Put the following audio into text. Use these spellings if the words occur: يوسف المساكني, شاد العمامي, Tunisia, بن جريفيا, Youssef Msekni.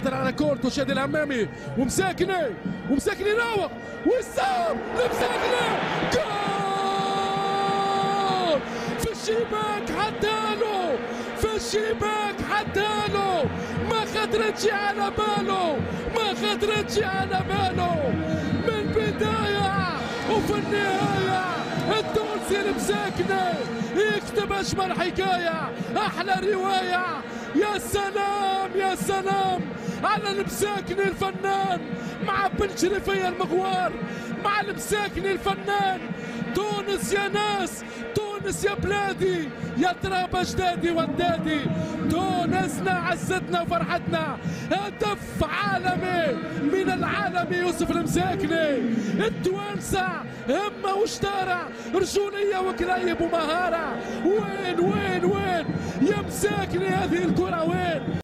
خاطر على كورته شاد العمامي ومساكني راوغ وسام لمساكني جول في الشباك عداله ما خطرتش على باله من بداية وفي النهاية التونسي المساكني يكتب أجمل حكاية أحلى رواية. يا سلام يا سلام على المساكني الفنان مع بن جريفيا المغوار، مع المساكني الفنان. تونس يا ناس، تونس يا بلادي، يا تراب اجدادي وأجدادي، تونسنا عزتنا وفرحتنا. هدف عالمي من العالمي يوسف المساكني. التوانسه همه وشطاره، رجوليه وقريب ومهاره. وين يا مساكني هذه الكره وين؟